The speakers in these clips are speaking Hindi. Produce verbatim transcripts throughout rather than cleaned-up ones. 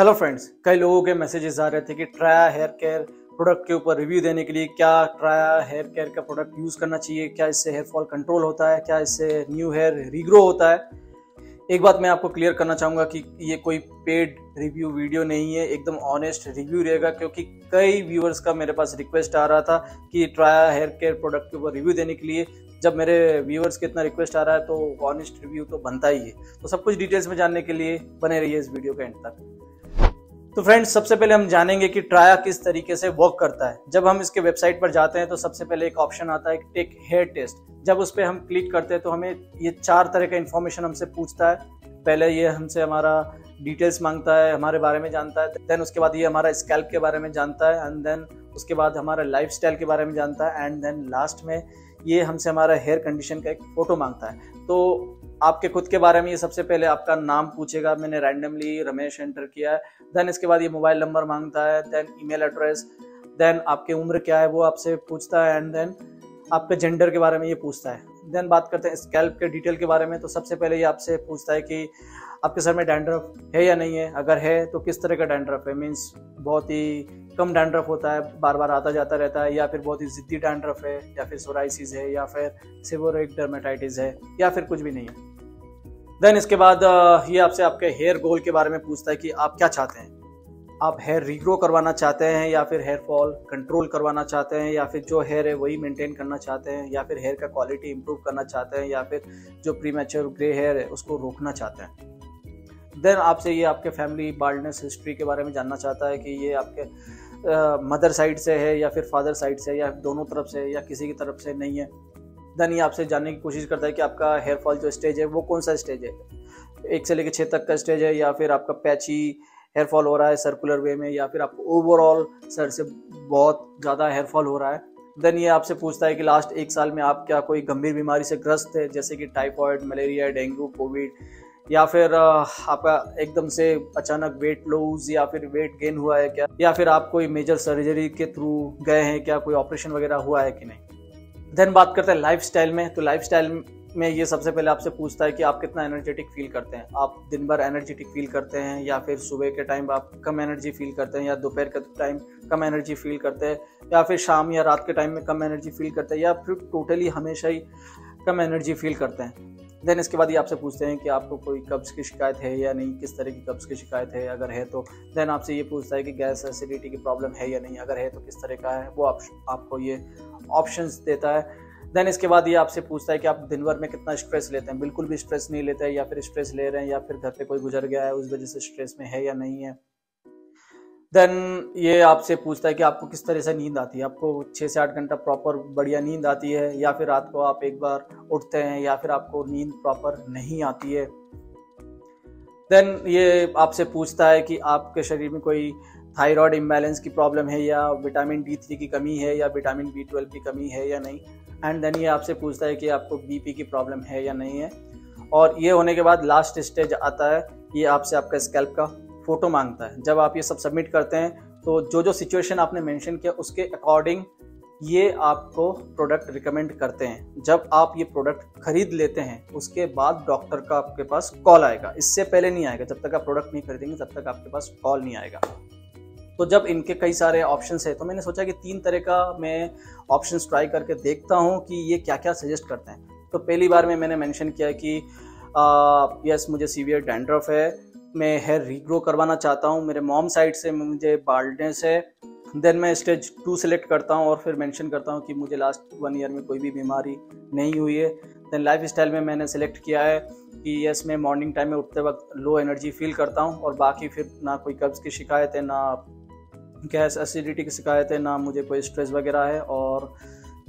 हेलो फ्रेंड्स, कई लोगों के मैसेजेस आ रहे थे कि ट्राया हेयर केयर प्रोडक्ट के ऊपर रिव्यू देने के लिए क्या ट्राया हेयर केयर का प्रोडक्ट यूज़ करना चाहिए, क्या इससे हेयर फॉल कंट्रोल होता है, क्या इससे न्यू हेयर रीग्रो होता है। एक बात मैं आपको क्लियर करना चाहूँगा कि ये कोई पेड रिव्यू वीडियो नहीं है, एकदम ऑनेस्ट रिव्यू रहेगा, क्योंकि कई व्यूअर्स का मेरे पास रिक्वेस्ट आ रहा था कि ट्राया हेयर केयर प्रोडक्ट के ऊपर रिव्यू देने के लिए। जब मेरे व्यूअर्स के इतना रिक्वेस्ट आ रहा है तो ऑनेस्ट रिव्यू तो बनता ही है। तो सब कुछ डिटेल्स में जानने के लिए बने रहिए इस वीडियो के एंड तक। तो फ्रेंड्स, सबसे पहले हम जानेंगे कि ट्राया किस तरीके से वर्क करता है। जब हम इसके वेबसाइट पर जाते हैं तो सबसे पहले एक ऑप्शन आता है कि टेक हेयर टेस्ट। जब उस पर हम क्लिक करते हैं तो हमें ये चार तरह का इन्फॉर्मेशन हमसे पूछता है। पहले ये हमसे हमारा डिटेल्स मांगता है, हमारे बारे में जानता है, देन उसके बाद ये हमारा स्कैल्प के बारे में जानता है, एंड देन उसके बाद हमारा लाइफस्टाइल के बारे में जानता है, एंड देन लास्ट में ये हमसे हमारा हेयर कंडीशन का एक फ़ोटो मांगता है। तो आपके खुद के बारे में ये सबसे पहले आपका नाम पूछेगा, मैंने रैंडमली रमेश एंटर किया है। देन इसके बाद ये मोबाइल नंबर मांगता है, देन ईमेल एड्रेस, देन आपकी उम्र क्या है वो आपसे पूछता है, एंड देन आपके जेंडर के बारे में ये पूछता है। देन बात करते हैं स्कैल्प के डिटेल के बारे में। तो सबसे पहले ये आपसे पूछता है कि आपके सर में डैंड्रफ है या नहीं है, अगर है तो किस तरह का डैंड्रफ है, मीन्स बहुत ही कम डैंड्रफ होता है, बार बार आता जाता रहता है, या फिर बहुत ही ज़िद्दी डैंड्रफ है, या फिर सोराइसिस है, या फिर सेबोरिक डर्मेटाइटिस है, या फिर कुछ भी नहीं है। देन इसके बाद ये आपसे आपके हेयर गोल के बारे में पूछता है कि आप क्या चाहते हैं, आप हेयर रीग्रो करवाना चाहते हैं या फिर हेयर फॉल कंट्रोल करवाना चाहते हैं, या फिर जो हेयर है वही मेंटेन करना चाहते हैं, या फिर हेयर का क्वालिटी इंप्रूव करना चाहते हैं, या फिर जो प्रीमेच्योर ग्रे हेयर है उसको रोकना चाहते हैं। देन आपसे ये आपके फैमिली बाल्डनेस हिस्ट्री के बारे में जानना चाहता है कि ये आपके मदर साइड से है या फिर फादर साइड से, या दोनों तरफ से, या किसी की तरफ से नहीं है। देन ये आपसे जानने की कोशिश करता है कि आपका हेयर फॉल जो स्टेज है वो कौन सा स्टेज है, एक से लेकर छः तक का स्टेज है, या फिर आपका पैची हेयर फॉल हो रहा है सर्कुलर वे में, या फिर आपको ओवरऑल सर से बहुत ज़्यादा हेयर फॉल हो रहा है। देन ये आपसे पूछता है कि लास्ट एक साल में आप क्या कोई गंभीर बीमारी से ग्रस्त थे, जैसे कि टाइफॉइड, मलेरिया, डेंगू, कोविड, या फिर आपका एकदम से अचानक वेट लूज या फिर वेट गेन हुआ है क्या, या फिर आप कोई मेजर सर्जरी के थ्रू गए हैं क्या, कोई ऑपरेशन वगैरह हुआ है कि नहीं। देन बात करते हैं लाइफस्टाइल में। तो लाइफस्टाइल में ये सबसे पहले आपसे पूछता है कि आप कितना एनर्जेटिक फील करते हैं, आप दिन भर एनर्जेटिक फील करते हैं या फिर सुबह के टाइम आप कम एनर्जी फील करते हैं, या दोपहर के टाइम कम एनर्जी फील करते हैं, या फिर शाम या रात के टाइम में कम एनर्जी फील करते हैं, या फिर टोटली हमेशा ही कम एनर्जी फील करते हैं। देन इसके बाद ये आपसे पूछते हैं कि आपको कोई कब्ज़ की शिकायत है या नहीं, किस तरह की कब्ज़ की शिकायत है, अगर है तो। देन आपसे ये पूछता है कि गैस एसिडिटी की प्रॉब्लम है या नहीं, अगर है तो किस तरह का है, वो आप, आपको ये ऑप्शंस देता है। देन इसके बाद ये आपसे पूछता है कि आप दिन भर में कितना स्ट्रेस लेते हैं, बिल्कुल भी स्ट्रेस नहीं लेते हैं, या फिर स्ट्रेस ले रहे हैं, या फिर घर पे कोई गुजर गया है उस वजह से स्ट्रेस में है या नहीं है। देन ये आपसे पूछता है कि आपको किस तरह से नींद आती है, आपको छः से आठ घंटा प्रॉपर बढ़िया नींद आती है, या फिर रात को आप एक बार उठते हैं, या फिर आपको नींद प्रॉपर नहीं आती है। देन ये आपसे पूछता है कि आपके शरीर में कोई थायराइड इम्बैलेंस की प्रॉब्लम है, या विटामिन डी थ्री की कमी है, या विटामिन बी ट्वेल्व की कमी है या नहीं। एंड देन ये आपसे पूछता है कि आपको बीपी की प्रॉब्लम है या नहीं है। और ये होने के बाद लास्ट स्टेज आता है, ये आपसे आपका स्कैल्प का फ़ोटो मांगता है। जब आप ये सब सबमिट करते हैं तो जो जो सिचुएशन आपने मेंशन किया उसके अकॉर्डिंग ये आपको प्रोडक्ट रिकमेंड करते हैं। जब आप ये प्रोडक्ट खरीद लेते हैं उसके बाद डॉक्टर का आपके पास कॉल आएगा, इससे पहले नहीं आएगा। जब तक आप प्रोडक्ट नहीं खरीदेंगे तब तक आपके पास कॉल नहीं आएगा। तो जब इनके कई सारे ऑप्शंस है तो मैंने सोचा कि तीन तरह का मैं ऑप्शंस ट्राई करके देखता हूँ कि ये क्या क्या सजेस्ट करते हैं। तो पहली बार में मैंने मेंशन किया कि यस मुझे सीवियर डैंड्रफ है, मैं हेयर रीग्रो करवाना चाहता हूँ, मेरे मॉम साइड से मुझे बाल्डनेस है। देन मैं स्टेज टू सेलेक्ट करता हूँ और फिर मेंशन करता हूँ कि मुझे लास्ट वन ईयर में कोई भी बीमारी नहीं हुई है। देन लाइफ स्टाइल में मैंने सेलेक्ट किया है कि यस मैं मॉर्निंग टाइम में उठते वक्त लो एनर्जी फील करता हूँ, और बाकी फिर ना कोई कब्ज़ की शिकायत है, ना गैस एसिडिटी की शिकायत है, ना मुझे कोई स्ट्रेस वगैरह है, और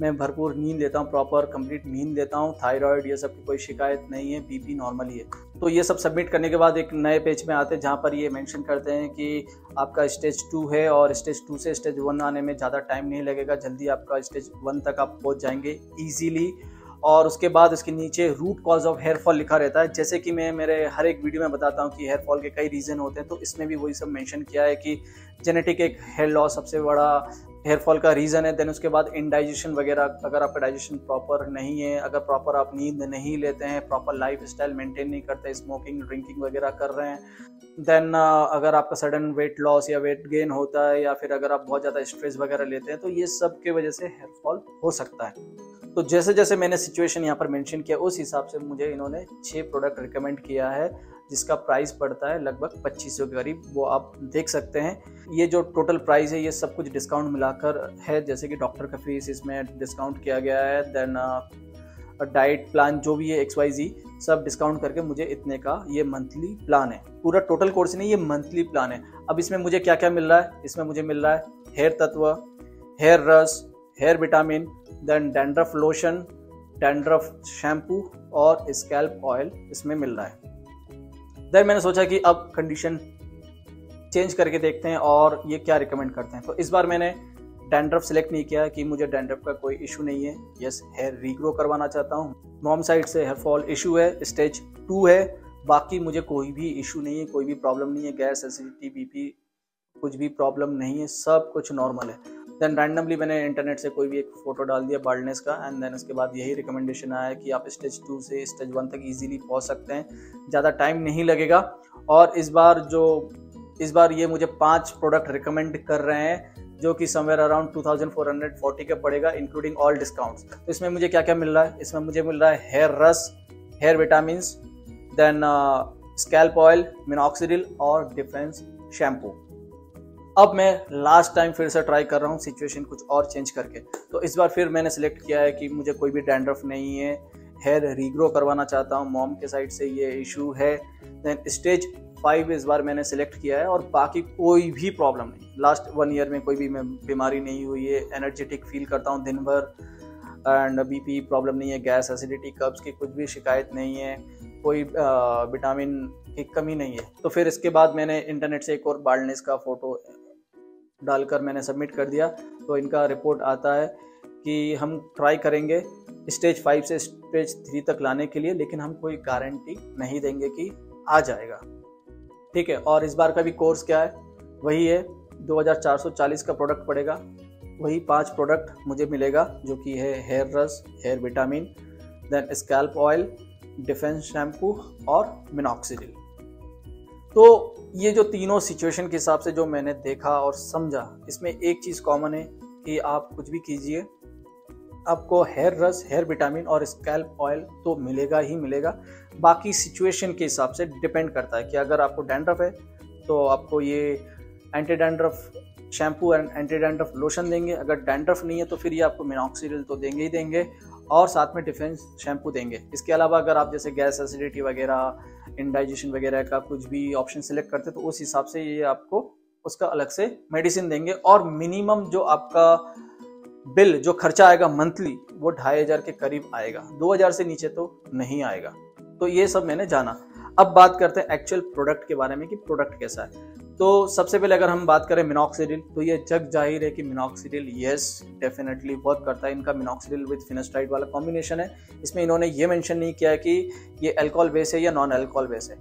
मैं भरपूर नींद लेता हूँ, प्रॉपर कंप्लीट नींद लेता हूँ, थायराइड ये सब की कोई शिकायत नहीं है, बीपी नॉर्मली है। तो ये सब सबमिट करने के बाद एक नए पेज में आते हैं जहाँ पर ये मेंशन करते हैं कि आपका स्टेज टू है और स्टेज टू से स्टेज वन आने में ज़्यादा टाइम नहीं लगेगा, जल्दी आपका स्टेज वन तक आप पहुँच जाएंगे ईजीली। और उसके बाद उसके नीचे root cause of hair fall लिखा रहता है। जैसे कि मैं मेरे हर एक वीडियो में बताता हूँ कि हेयर फॉल के कई रीज़न होते हैं, तो इसमें भी वही सब मेंशन किया है कि जेनेटिक एक हेयर लॉस सबसे बड़ा हेयर फॉल का रीज़न है। देन उसके बाद इनडाइजेशन वगैरह, अगर आपका डाइजेशन प्रॉपर नहीं है, अगर प्रॉपर आप नींद नहीं लेते हैं, प्रॉपर लाइफ स्टाइल मेंटेन नहीं करते, स्मोकिंग ड्रिंकिंग वगैरह कर रहे हैं, देन अगर आपका सडन वेट लॉस या वेट गेन होता है, या फिर अगर आप बहुत ज़्यादा स्ट्रेस वगैरह लेते हैं, तो ये सब के वजह से हेयर फॉल हो सकता है। तो जैसे जैसे मैंने सिचुएशन यहाँ पर मैंशन किया, उस हिसाब से मुझे इन्होंने छः प्रोडक्ट रिकमेंड किया है, जिसका प्राइस पड़ता है लगभग पच्चीस सौ के करीब। वो आप देख सकते हैं, ये जो टोटल प्राइस है ये सब कुछ डिस्काउंट मिलाकर है, जैसे कि डॉक्टर का फीस इसमें डिस्काउंट किया गया है, देन डाइट प्लान जो भी है एक्स वाई जी सब डिस्काउंट करके मुझे इतने का ये मंथली प्लान है। पूरा टोटल कोर्स नहीं, ये मंथली प्लान है। अब इसमें मुझे क्या क्या मिल रहा है, इसमें मुझे मिल रहा है हेयर तत्व, hair Ras, hair vitamin, then dandruff lotion, dandruff shampoo और स्कैल्प ऑयल इसमें मिल रहा है। देन मैंने सोचा कि अब कंडीशन चेंज करके देखते हैं और ये क्या रिकमेंड करते हैं। तो इस बार मैंने डैंड्रफ सेलेक्ट नहीं किया कि मुझे डैंड्रफ का कोई इशू नहीं है। यस, हेयर रीग्रो करवाना चाहता हूँ, मॉम साइड से हेयर फॉल इशू है, स्टेज टू है, बाकी मुझे कोई भी इशू नहीं है, कोई भी प्रॉब्लम नहीं है, गैस, एसिडिटी, बीपी, कुछ भी प्रॉब्लम नहीं है, सब कुछ नॉर्मल है। देन रैंडमली मैंने इंटरनेट से कोई भी एक फ़ोटो डाल दिया बाल्डनेस का, एंड देन उसके बाद यही रिकमेंडेशन आया कि आप स्टेज टू से स्टेज वन तक इजीली पहुंच सकते हैं, ज़्यादा टाइम नहीं लगेगा। और इस बार जो इस बार ये मुझे पांच प्रोडक्ट रिकमेंड कर रहे हैं, जो कि somewhere around two thousand four hundred forty के पड़ेगा इंक्लूडिंग ऑल डिस्काउंट्स। तो इसमें मुझे क्या क्या मिल रहा है, इसमें मुझे मिल रहा है hair Ras, hair vitamin, then scalp oil, minoxidil और डिफेंस शैम्पू। अब मैं लास्ट टाइम फिर से ट्राई कर रहा हूँ सिचुएशन कुछ और चेंज करके। तो इस बार फिर मैंने सेलेक्ट किया है कि मुझे कोई भी डैंड्रफ नहीं है, हेयर रीग्रो करवाना चाहता हूँ, मॉम के साइड से ये इशू है, देन स्टेज फाइव इस बार मैंने सेलेक्ट किया है और बाकी कोई भी प्रॉब्लम नहीं। लास्ट वन ईयर में कोई भी मैं बीमारी नहीं हुई है, एनर्जेटिक फील करता हूँ दिन भर, एंड बी पी प्रॉब्लम नहीं है, गैस, एसिडिटी, कब्ज़ की कुछ भी शिकायत नहीं है, कोई विटामिन की कमी नहीं है। तो फिर इसके बाद मैंने इंटरनेट से एक और बाल्डनेस का फ़ोटो डालकर मैंने सबमिट कर दिया। तो इनका रिपोर्ट आता है कि हम ट्राई करेंगे स्टेज फाइव से स्टेज थ्री तक लाने के लिए, लेकिन हम कोई गारंटी नहीं देंगे कि आ जाएगा। ठीक है, और इस बार का भी कोर्स क्या है, वही है दो हज़ार चार सौ चालीस का प्रोडक्ट पड़ेगा, वही पांच प्रोडक्ट मुझे मिलेगा, जो कि है hair Ras, hair vitamin, then scalp oil, defence shampoo और मिनॉक्सिडिल। तो ये जो तीनों सिचुएशन के हिसाब से जो मैंने देखा और समझा, इसमें एक चीज़ कॉमन है कि आप कुछ भी कीजिए, आपको हेयर रस, हेयर विटामिन और स्कैल्प ऑयल तो मिलेगा ही मिलेगा। बाकी सिचुएशन के हिसाब से डिपेंड करता है कि अगर आपको डैंड्रफ है तो आपको ये anti dandruff shampoo and anti dandruff lotion देंगे, अगर डैंड्रफ नहीं है तो फिर ये आपको मिनॉक्सिडिल तो देंगे ही देंगे और साथ में डिफेंस शैम्पू देंगे। इसके अलावा अगर आप जैसे गैस, एसिडिटी वगैरह, इंडाइजेशन वगैरह का कुछ भी ऑप्शन सिलेक्ट करते हैं तो उस हिसाब से ये आपको उसका अलग से मेडिसिन देंगे। और मिनिमम जो आपका बिल, जो खर्चा आएगा मंथली, वो ढाई हज़ार के करीब आएगा, दो हज़ार से नीचे तो नहीं आएगा। तो ये सब मैंने जाना। अब बात करते हैं एक्चुअल प्रोडक्ट के बारे में कि प्रोडक्ट कैसा है। तो सबसे पहले अगर हम बात करें मिनॉक्सिडिल, तो ये जग जाहिर है कि मिनॉक्सिडिल यस डेफिनेटली वर्क करता है। इनका मिनॉक्सिडिल विद फिनास्ट्राइड वाला कॉम्बिनेशन है, इसमें इन्होंने ये मेंशन नहीं किया कि ये अल्कोहल बेस है या नॉन अल्कोहल बेस है।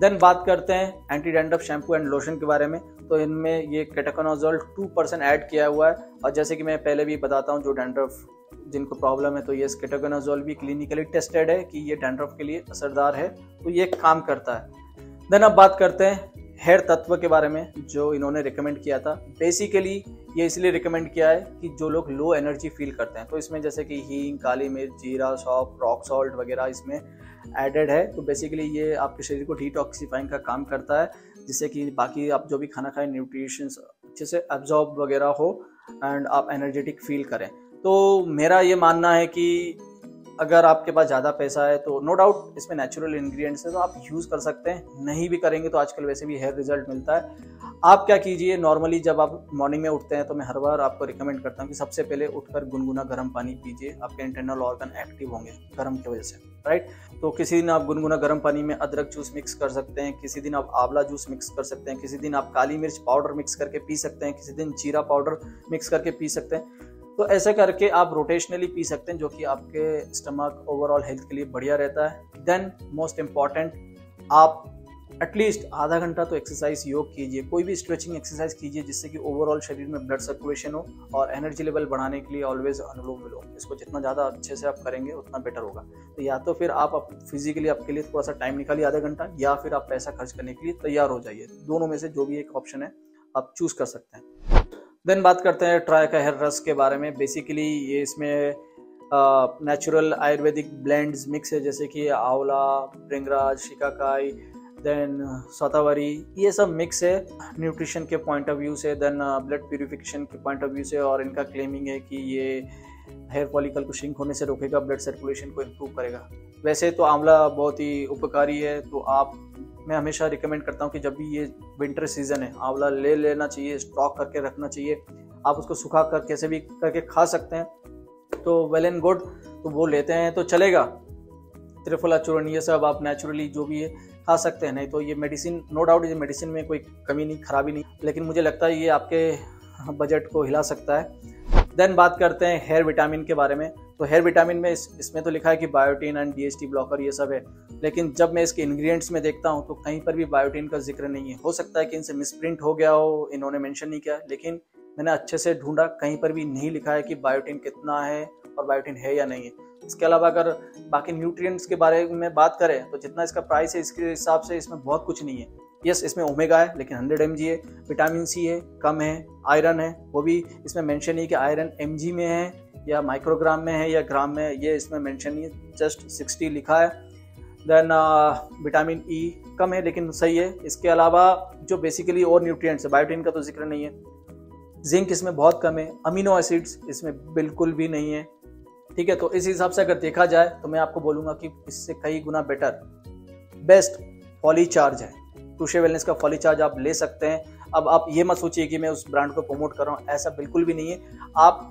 देन बात करते हैं anti dandruff shampoo and lotion के बारे में, तो इनमें ये केटोकोनाजोल टू परसेंट ऐड किया हुआ है। और जैसे कि मैं पहले भी बताता हूँ, जो डैंड्रफ जिनको प्रॉब्लम है तो ये केटोकोनाजोल भी क्लिनिकली टेस्टेड है कि ये डैंड्रफ के लिए असरदार है, तो ये काम करता है। देन अब बात करते हैं हेयर तत्व के बारे में, जो इन्होंने रिकमेंड किया था। बेसिकली ये इसलिए रिकमेंड किया है कि जो लोग लो एनर्जी फील करते हैं, तो इसमें जैसे कि हींग, काली मिर्च, जीरा, सौंफ, रॉक सॉल्ट वगैरह इसमें एडेड है। तो बेसिकली ये आपके शरीर को डिटॉक्सीफाइंग का काम करता है, जिससे कि बाकी आप जो भी खाना खाएं न्यूट्रिशंस अच्छे से एब्जॉर्ब वगैरह हो एंड आप एनर्जेटिक फील करें। तो मेरा ये मानना है कि अगर आपके पास ज़्यादा पैसा है तो नो डाउट इसमें नेचुरल इंग्रेडिएंट्स है तो आप यूज़ कर सकते हैं, नहीं भी करेंगे तो आजकल वैसे भी हेयर रिजल्ट मिलता है। आप क्या कीजिए, नॉर्मली जब आप मॉर्निंग में उठते हैं तो मैं हर बार आपको रिकमेंड करता हूँ कि सबसे पहले उठकर गुनगुना गर्म पानी पीजिए, आपके इंटरनल ऑर्गन एक्टिव होंगे गर्म की वजह से, राइट। तो किसी दिन आप गुनगुना गर्म पानी में अदरक जूस मिक्स कर सकते हैं, किसी दिन आप आंवला जूस मिक्स कर सकते हैं, किसी दिन आप काली मिर्च पाउडर मिक्स करके पी सकते हैं, किसी दिन जीरा पाउडर मिक्स करके पी सकते हैं। तो ऐसे करके आप रोटेशनली पी सकते हैं, जो कि आपके स्टमक ओवरऑल हेल्थ के लिए बढ़िया रहता है। देन मोस्ट इम्पॉर्टेंट, आप एटलीस्ट आधा घंटा तो एक्सरसाइज योग कीजिए, कोई भी स्ट्रेचिंग एक्सरसाइज कीजिए जिससे कि ओवरऑल शरीर में ब्लड सर्कुलेशन हो। और एनर्जी लेवल बढ़ाने के लिए ऑलवेज अनुलोम विलोम, इसको जितना ज़्यादा अच्छे से आप करेंगे उतना बेटर होगा। तो या तो फिर आप फिजिकली आपके लिए थोड़ा सा टाइम निकालिए आधा घंटा, या फिर आप पैसा खर्च करने के लिए तैयार हो जाइए। दोनों में से जो भी एक ऑप्शन है आप चूज़ कर सकते हैं। देन बात करते हैं ट्राया का हेयर रस के बारे में। बेसिकली ये इसमें नेचुरल आयुर्वेदिक ब्लेंड्स मिक्स है, जैसे कि आंवला, भृंगराज, शिकाकाई, देन शतावरी, ये सब मिक्स है न्यूट्रिशन के पॉइंट ऑफ व्यू से, देन ब्लड प्यूरिफिकेशन के पॉइंट ऑफ व्यू से। और इनका क्लेमिंग है कि ये हेयर फॉलिकल को श्रिंक होने से रोकेगा, ब्लड सर्कुलेशन को इम्प्रूव करेगा। वैसे तो आंवला बहुत ही उपकारी है, तो आप मैं हमेशा रिकमेंड करता हूँ कि जब भी ये विंटर सीजन है आंवला ले लेना चाहिए, स्टॉक करके रखना चाहिए। आप उसको सुखा कर कैसे भी करके खा सकते हैं, तो वेल एंड गुड, तो वो लेते हैं तो चलेगा। त्रिफला चूर्ण ये सब आप नेचुरली जो भी है खा सकते हैं। नहीं तो ये मेडिसिन, नो डाउट ये मेडिसिन में कोई कमी नहीं, खराबी नहीं, लेकिन मुझे लगता है ये आपके बजट को हिला सकता है। देन बात करते हैं हेयर विटामिन के बारे में। तो हेयर विटामिन में इस इसमें तो लिखा है कि biotin and D H T blocker ये सब है, लेकिन जब मैं इसके इंग्रेडिएंट्स में देखता हूँ तो कहीं पर भी बायोटिन का जिक्र नहीं है। हो सकता है कि इनसे मिसप्रिंट हो गया हो, इन्होंने मेंशन नहीं किया, लेकिन मैंने अच्छे से ढूंढा, कहीं पर भी नहीं लिखा है कि बायोटिन कितना है और बायोटिन है या नहीं है। इसके अलावा अगर बाकी न्यूट्रिएंट्स के बारे में बात करें तो जितना इसका प्राइस है इसके हिसाब से इसमें बहुत कुछ नहीं है। यस, इसमें ओमेगा है लेकिन हंड्रेड एम जी है, विटामिन सी है कम है, आयरन है वो भी इसमें मेंशन नहीं कि आयरन एम जी में है या माइक्रोग्राम में है या ग्राम में है, ये इसमें मेंशन नहीं है, जस्ट सिक्सटी लिखा है। देन विटामिन ई कम है लेकिन सही है। इसके अलावा जो बेसिकली और न्यूट्रिएंट्स है, बायोटिन का तो जिक्र नहीं है। जिंक इसमें बहुत कम है, अमीनो एसिड्स इसमें बिल्कुल भी नहीं है। ठीक है, तो इस हिसाब से अगर देखा जाए तो मैं आपको बोलूँगा कि इससे कई गुना बेटर बेस्ट फॉलीचार्ज है, टूशे वेलनेस का फॉलीचार्ज आप ले सकते हैं। अब आप ये मत सोचिए कि मैं उस ब्रांड को प्रमोट कर रहा हूँ, ऐसा बिल्कुल भी नहीं है। आप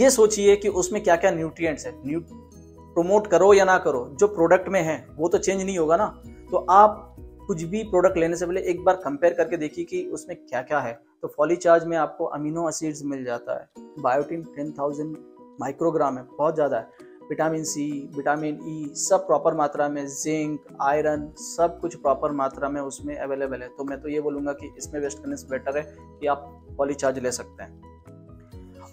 ये सोचिए कि उसमें क्या क्या न्यूट्रिएंट्स है। न्यू प्रमोट करो या ना करो, जो प्रोडक्ट में है वो तो चेंज नहीं होगा ना। तो आप कुछ भी प्रोडक्ट लेने से पहले एक बार कंपेयर करके देखिए कि उसमें क्या क्या है। तो फॉलीचार्ज में आपको अमीनो एसिड्स मिल जाता है, बायोटिन टेन थाउजेंड माइक्रोग्राम है, बहुत ज़्यादा है, विटामिन सी, विटामिन ई सब प्रॉपर मात्रा में, जिंक, आयरन सब कुछ प्रॉपर मात्रा में उसमें अवेलेबल है। तो मैं तो ये बोलूँगा कि इसमें वेस्ट करने से बेटर है कि आप फॉलीचार्ज ले सकते हैं।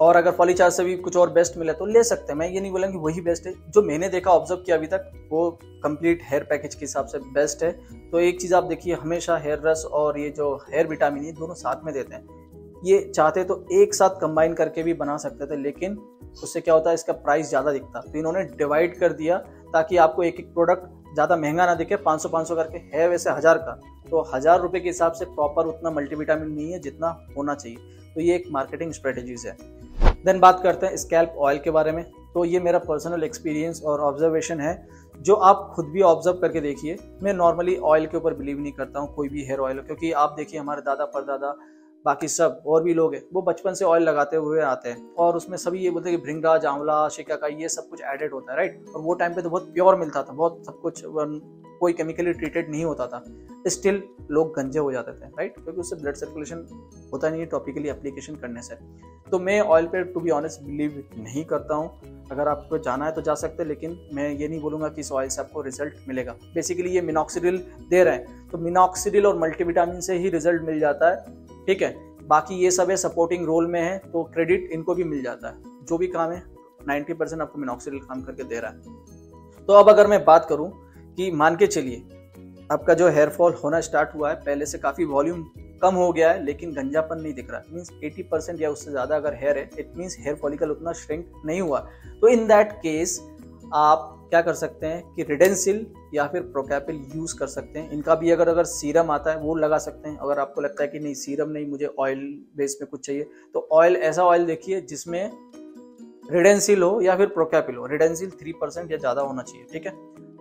और अगर फॉलीचार्ज से भी कुछ और बेस्ट मिले तो ले सकते हैं, मैं ये नहीं बोला कि वही बेस्ट है। जो मैंने देखा, ऑब्जर्व किया अभी तक, वो कंप्लीट हेयर पैकेज के हिसाब से बेस्ट है। तो एक चीज़ आप देखिए, हमेशा हेयर रस और ये जो हेयर विटामिन है दोनों साथ में देते हैं। ये चाहते तो एक साथ कंबाइन करके भी बना सकते थे, लेकिन उससे क्या होता है, इसका प्राइस ज़्यादा दिखता, तो इन्होंने डिवाइड कर दिया ताकि आपको एक एक प्रोडक्ट ज़्यादा महंगा ना दिखे। पाँच सौ पाँच सौ करके है, वैसे हज़ार का, तो हज़ार रुपये के हिसाब से प्रॉपर उतना मल्टीविटामिन नहीं है जितना होना चाहिए। तो ये एक मार्केटिंग स्ट्रेटेजीज है। देन बात करते हैं स्कैल्प ऑयल के बारे में। तो ये मेरा पर्सनल एक्सपीरियंस और ऑब्जर्वेशन है, जो आप खुद भी ऑब्जर्व करके देखिए। मैं नॉर्मली ऑयल के ऊपर बिलीव नहीं करता हूँ, कोई भी हेयर ऑयल, क्योंकि आप देखिए हमारे दादा परदादा बाकी सब और भी लोग हैं वो बचपन से ऑयल लगाते हुए आते हैं, और उसमें सभी ये बोलते हैं कि भृंगराज, आंवला, शिकाकाई ये सब कुछ एडेड होता है, राइट। और वो टाइम पे तो बहुत प्योर मिलता था, बहुत सब कुछ, कोई केमिकली ट्रीटेड नहीं होता था, स्टिल लोग गंजे हो जाते थे, राइट, क्योंकि उससे ब्लड सर्कुलेशन होता नहीं है टॉपिकली एप्लीकेशन करने से। तो मैं ऑयल पे टू बी ऑनेस्ट बिलीव नहीं करता हूँ। अगर आपको जाना है तो जा सकते हैं, लेकिन मैं ये नहीं बोलूँगा कि इस ऑयल से आपको रिजल्ट मिलेगा। बेसिकली ये मिनॉक्सिडिल दे रहे हैं, तो मिनॉक्सिडिल और मल्टीविटामिन से ही रिजल्ट मिल जाता है, ठीक है। बाकी ये सब है सपोर्टिंग रोल में है, तो क्रेडिट इनको भी मिल जाता है, जो भी काम है नब्बे परसेंट आपको मिनॉक्सिडिल काम करके दे रहा है। तो अब अगर मैं बात करूं कि मान के चलिए आपका जो हेयरफॉल होना स्टार्ट हुआ है, पहले से काफ़ी वॉल्यूम कम हो गया है लेकिन गंजापन नहीं दिख रहा, मीन्स अस्सी परसेंट या उससे ज़्यादा अगर हेयर है, इट मीन्स हेयर फॉलिकल उतना श्रिंक नहीं हुआ। तो इन दैट केस आप क्या कर सकते हैं कि रिडेंसिल या फिर प्रोकैपिल यूज़ कर सकते हैं। इनका भी अगर अगर सीरम आता है वो लगा सकते हैं। अगर आपको लगता है कि नहीं सीरम नहीं, मुझे ऑयल बेस में कुछ चाहिए, तो ऑयल ऐसा ऑयल देखिए जिसमें रिडेंसिल हो या फिर प्रोकैपिल हो। रिडेंसिल थ्री परसेंट या ज़्यादा होना चाहिए, ठीक है।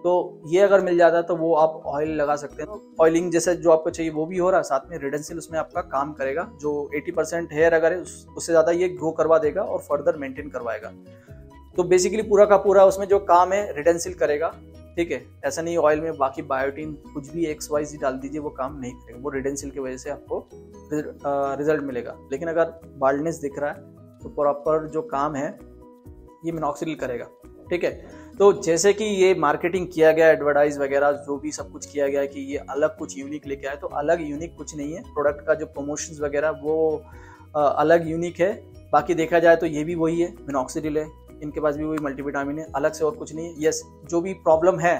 तो ये अगर मिल जाता है तो वो आप ऑयल लगा सकते हैं। ऑयलिंग जैसे जो आपको चाहिए वो भी हो रहा है, साथ में रिडेंसिल उसमें आपका काम करेगा। जो एटी परसेंट हेयर अगर है उससे ज़्यादा ये ग्रो करवा देगा और फर्दर मेंटेन करवाएगा। तो बेसिकली पूरा का पूरा उसमें जो काम है रिडेंसिल करेगा, ठीक है। ऐसा नहीं ऑयल में बाकी बायोटिन कुछ भी एक्स वाई जी डाल दीजिए, वो काम नहीं करेगा, वो रिडेंसिल की वजह से आपको रिजल्ट मिलेगा। लेकिन अगर बाल्डनेस दिख रहा है तो प्रॉपर जो काम है ये मिनॉक्सिडिल करेगा, ठीक है। तो जैसे कि ये मार्केटिंग किया गया, एडवर्टाइज वगैरह जो भी सब कुछ किया गया कि ये अलग कुछ यूनिक लेके आए, तो अलग यूनिक कुछ नहीं है। प्रोडक्ट का जो प्रमोशंस वगैरह वो अलग यूनिक है। बाकी देखा जाए तो ये भी वही है, मिनॉक्सिडिल है, इनके पास भी वही मल्टीविटामिन है, अलग से और कुछ नहीं है। यस, जो भी प्रॉब्लम है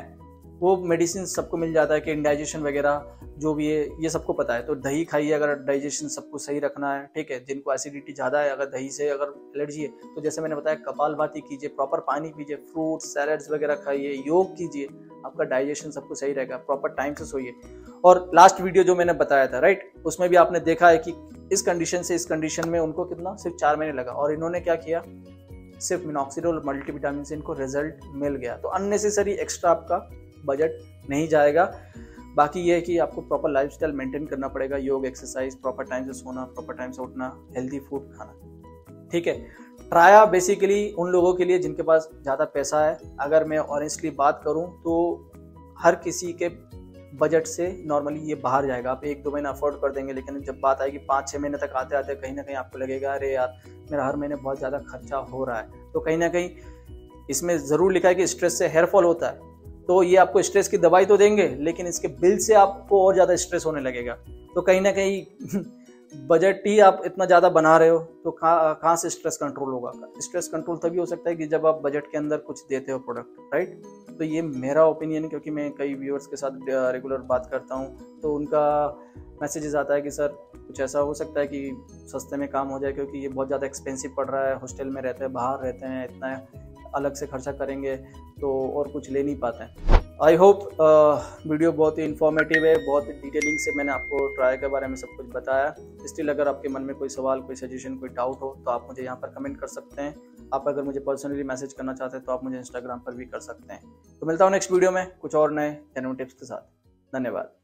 वो मेडिसिन सबको मिल जाता है कि इंडाइजेशन वगैरह जो भी है ये सबको पता है। तो दही खाइए अगर डाइजेशन सबको सही रखना है, ठीक है। जिनको एसिडिटी ज़्यादा है, अगर दही से अगर एलर्जी है तो जैसे मैंने बताया कपालभाति कीजिए, प्रॉपर पानी पीजिए, फ्रूट सैलड्स वगैरह खाइए, योग कीजिए, आपका डाइजेशन सबको सही रहेगा। प्रॉपर टाइम से सोइए। और लास्ट वीडियो जो मैंने बताया था राइट, उसमें भी आपने देखा है कि इस कंडीशन से इस कंडीशन में उनको कितना सिर्फ चार महीने लगा और इन्होंने क्या किया, सिर्फ मिनॉक्सिडिल और मल्टीविटामिन से इनको रिजल्ट मिल गया। तो अननेसेसरी एक्स्ट्रा आपका बजट नहीं जाएगा। बाकी ये है कि आपको प्रॉपर लाइफस्टाइल मेंटेन करना पड़ेगा, योग, एक्सरसाइज, प्रॉपर टाइम से सोना, प्रॉपर टाइम से उठना, हेल्दी फूड खाना, ठीक है। ट्राया बेसिकली उन लोगों के लिए जिनके पास ज़्यादा पैसा है। अगर मैं ऑनेस्टली बात करूं तो हर किसी के बजट से नॉर्मली ये बाहर जाएगा। आप एक दो महीना अफोर्ड कर देंगे, लेकिन जब बात आएगी पाँच छः महीने तक आते आते कहीं ना कहीं आपको लगेगा अरे यार मेरा हर महीने बहुत ज़्यादा खर्चा हो रहा है। तो कहीं ना कहीं इसमें ज़रूर लिखा है कि स्ट्रेस से हेयर फॉल होता है, तो ये आपको स्ट्रेस की दवाई तो देंगे लेकिन इसके बिल से आपको और ज़्यादा स्ट्रेस होने लगेगा। तो कहीं ना कहीं बजट ही आप इतना ज़्यादा बना रहे हो तो कहाँ से स्ट्रेस कंट्रोल होगा। स्ट्रेस कंट्रोल तभी हो सकता है कि जब आप बजट के अंदर कुछ देते हो प्रोडक्ट, राइट। तो ये मेरा ओपिनियन है, क्योंकि मैं कई व्यूअर्स के साथ रेगुलर बात करता हूँ तो उनका मैसेजेस आता है कि सर कुछ ऐसा हो सकता है कि सस्ते में काम हो जाए, क्योंकि ये बहुत ज़्यादा एक्सपेंसिव पड़ रहा है, हॉस्टल में रहते हैं, बाहर रहते हैं, इतना अलग से खर्चा करेंगे तो और कुछ ले नहीं पाते हैं। आई होप वीडियो बहुत ही इन्फॉर्मेटिव है, बहुत डिटेलिंग से मैंने आपको ट्राया के बारे में सब कुछ बताया। स्टिल अगर आपके मन में कोई सवाल, कोई सजेशन, कोई डाउट हो तो आप मुझे यहाँ पर कमेंट कर सकते हैं। आप अगर मुझे पर्सनली मैसेज करना चाहते हैं तो आप मुझे इंस्टाग्राम पर भी कर सकते हैं। तो मिलता हूँ नेक्स्ट वीडियो में कुछ और नए जेन्युइन टिप्स के साथ। धन्यवाद।